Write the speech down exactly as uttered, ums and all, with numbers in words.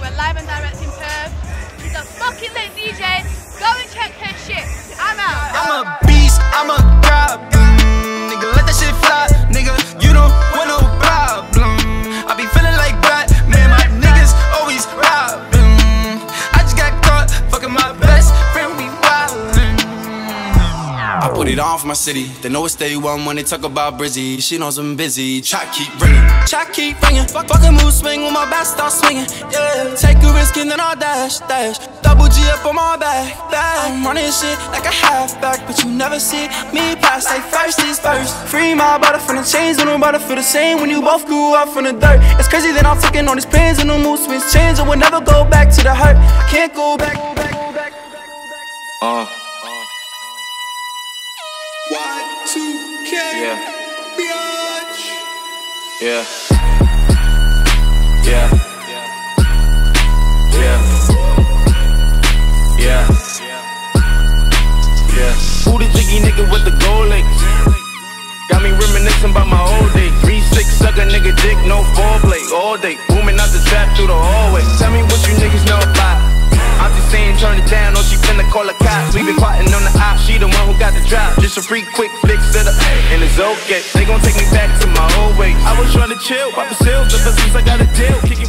We're live and direct in Perth. She's a fucking lit D J. Go and check her shit. I'm out. I'm a beast. I'm a god. Mm, nigga, let that shit fly. Nigga, you don't want no problem. I be feeling like black. Man, my niggas always robbing. I just got caught fucking my best friend. We wildin'. I put it on for my city. They know it's day one when they talk about Brizzy. She knows I'm busy. Try keep ringing. Try keep ringing, fuck, fuck a move swing when my back start swinging. Yeah, take a risk and then I'll dash, dash. Double G up on my back, back. I'm running shit like a halfback, but you never see me pass. Like first is first. Free my brother from the chains, and I'm about to feel the same when you both grew up from the dirt. It's crazy that I'm taking on these pins and the mood swings change, and we'll never go back to the hurt. Can't go back, go back, go back, Uh. Y two K. Yeah. Yeah. Yeah. Yeah. Yeah. Yeah. Who the jiggy nigga with the gold link? Got me reminiscing about my old days. three six sucker nigga dick, no foreplay all day. Booming out the trap through the hallway. Tell me what you niggas know about. I'm just saying turn it down, or she finna call a cop. We been plotting on the op, she the one who got the drop. Just a free quick flick to the and it's okay. They gon' take me back to my old ways. I was trying to chill, poppin' sales ever since I got a deal. Kicking